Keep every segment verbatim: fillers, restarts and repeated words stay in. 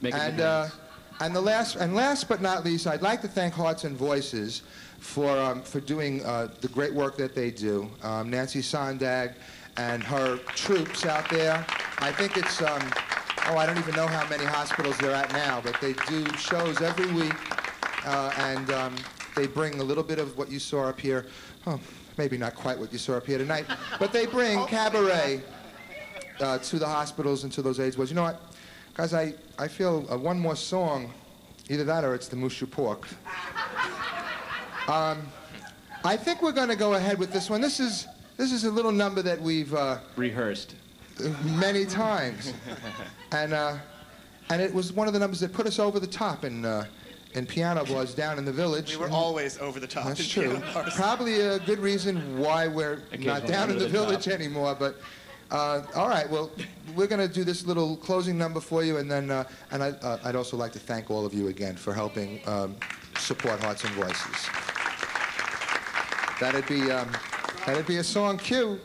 Make and, uh, and the last, and last but not least, I'd like to thank Hearts and Voices for um, for doing uh, the great work that they do. Um, Nancy Sondag and her troops out there. I think it's um, oh, I don't even know how many hospitals they're at now, but they do shows every week, uh, and um, they bring a little bit of what you saw up here. Oh, maybe not quite what you saw up here tonight, but they bring oh, cabaret uh, to the hospitals and to those AIDS wards. You know what? Guys, I, I feel uh, one more song, either that or it's the Mushu Pork. Um, I think we're going to go ahead with this one. This is, this is a little number that we've... Uh, rehearsed. Many times. and, uh, and it was one of the numbers that put us over the top in, uh, in piano bars down in the village. We were and always over the top. That's true. Probably a good reason why we're not down in the, the village top. anymore, but... Uh, all right, well, we're going to do this little closing number for you, and then uh, and I, uh, I'd also like to thank all of you again for helping um, support Hearts and Voices. That'd be, um, that'd be a song cue.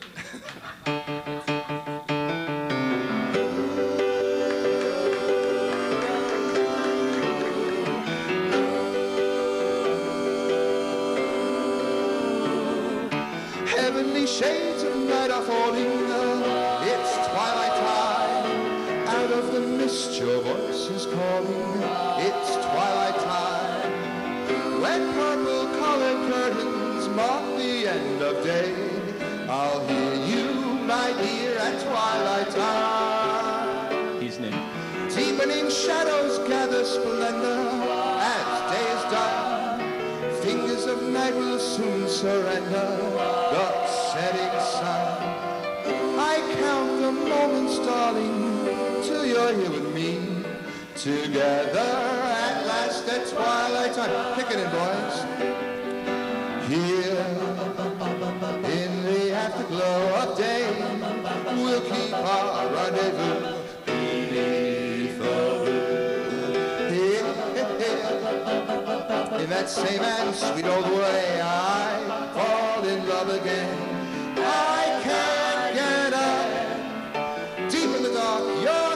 Heavenly shades of night are falling. Your voice is calling, it's twilight time. When purple colored curtains mark the end of day, I'll hear you, my dear, at twilight time. He's new. Deepening shadows gather splendor as day is done. Fingers of night will soon surrender the setting sun. I count the moments, darling, till you're here with me, together at last at twilight time. Kick it in, boys. Here, in the afterglow of day, we'll keep our rendezvous beneath the blue. Here, in that same and sweet old way, I fall in love again. I can't get up. Deep in the dark, you're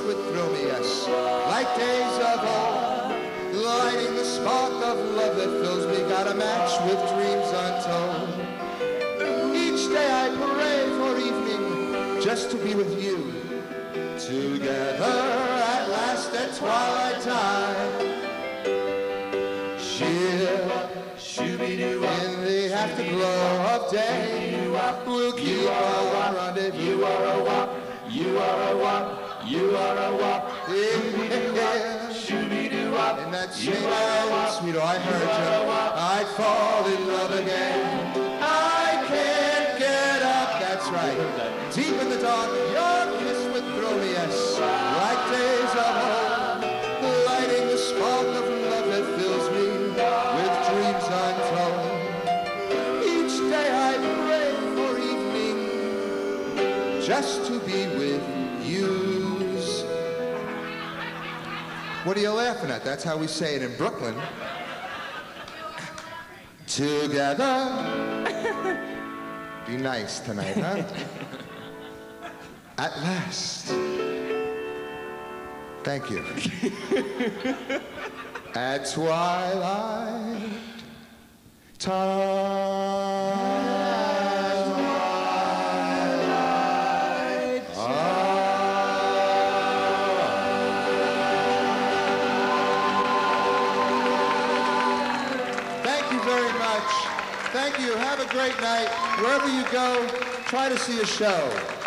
through me, yes, like days of old, lighting the spark of love that fills me, got a match with dreams untold. Each day I pray for evening, just to be with you, together at last at twilight time. Sheer, in the afterglow of day, we'll keep our rendezvous. You are a wop, you are a wop. You are a wop, shooby-doo-wop, shooby-doo-wop. In that same and sweet, oh, I heard you, I fall in love again. I can't get up, that's right. Deep in the dark, your kiss would throw me, yes, like days of old, lighting the spark of love that fills me with dreams untold. Each day I pray for evening, just to be with you. What are you laughing at? That's how we say it in Brooklyn. Together. Be nice tonight, huh? At last. Thank you. At twilight time. Thank you. Have a great night. Wherever you go, try to see a show.